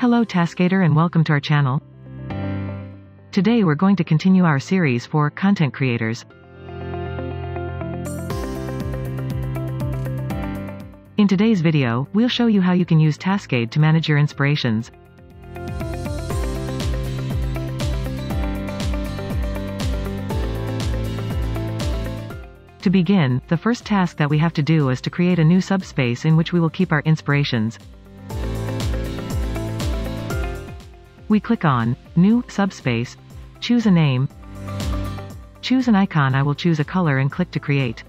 Hello Taskader and welcome to our channel. Today we're going to continue our series for content creators. In today's video, we'll show you how you can use Taskade to manage your inspirations. To begin, the first task that we have to do is to create a new subspace in which we will keep our inspirations. We click on New, Subspace, choose a name, choose an icon. I will choose a color and click to create.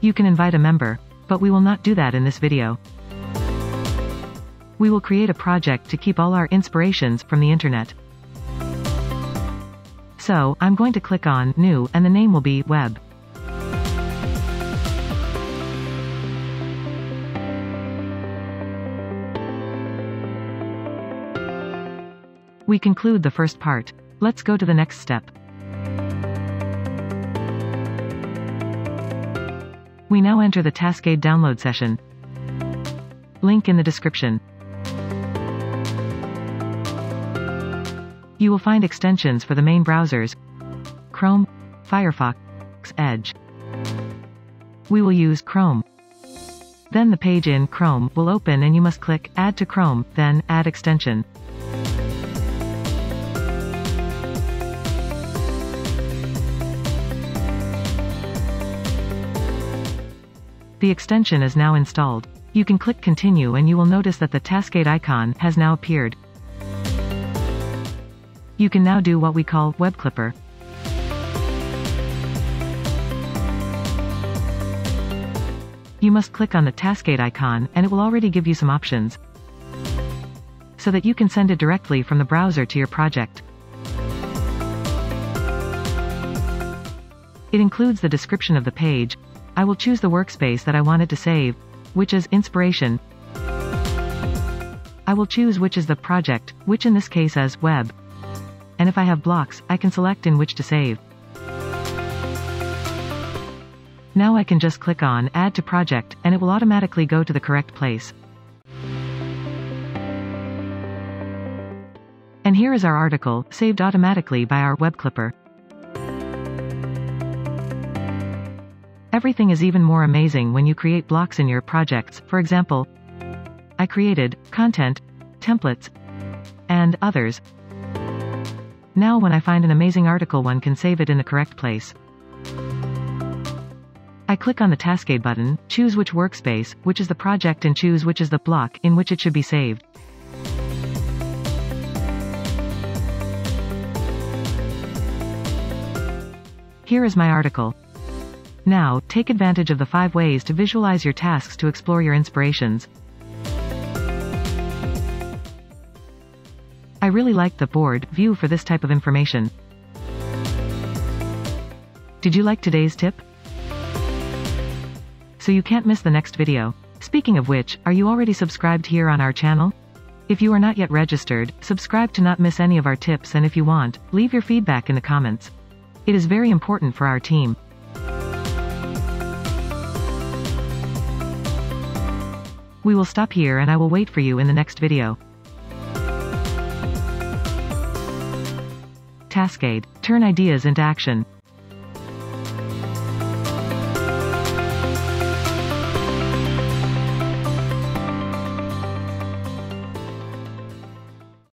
You can invite a member, but we will not do that in this video. We will create a project to keep all our inspirations from the internet. So, I'm going to click on New, and the name will be Web. We conclude the first part. Let's go to the next step. We now enter the Taskade download session. Link in the description. You will find extensions for the main browsers, Chrome, Firefox, Edge. We will use Chrome. Then the page in Chrome will open and you must click Add to Chrome, then Add Extension. The extension is now installed. You can click Continue and you will notice that the Taskade icon has now appeared. You can now do what we call Web Clipper. You must click on the Taskade icon, and it will already give you some options, so that you can send it directly from the browser to your project. It includes the description of the page. I will choose the workspace that I wanted to save, which is Inspiration. I will choose which is the project, which in this case is Web. And if I have blocks, I can select in which to save. Now I can just click on Add to Project, and it will automatically go to the correct place. And here is our article, saved automatically by our Web Clipper. Everything is even more amazing when you create blocks in your projects. For example, I created content, templates, and others. Now when I find an amazing article, one can save it in the correct place. I click on the Taskade button, choose which workspace, which is the project, and choose which is the block in which it should be saved. Here is my article. Now, take advantage of the 5 ways to visualize your tasks to explore your inspirations. I really liked the board view for this type of information. Did you like today's tip? So you can't miss the next video. Speaking of which, are you already subscribed here on our channel? If you are not yet registered, subscribe to not miss any of our tips, and if you want, leave your feedback in the comments. It is very important for our team. We will stop here and I will wait for you in the next video. Taskade. Turn ideas into action.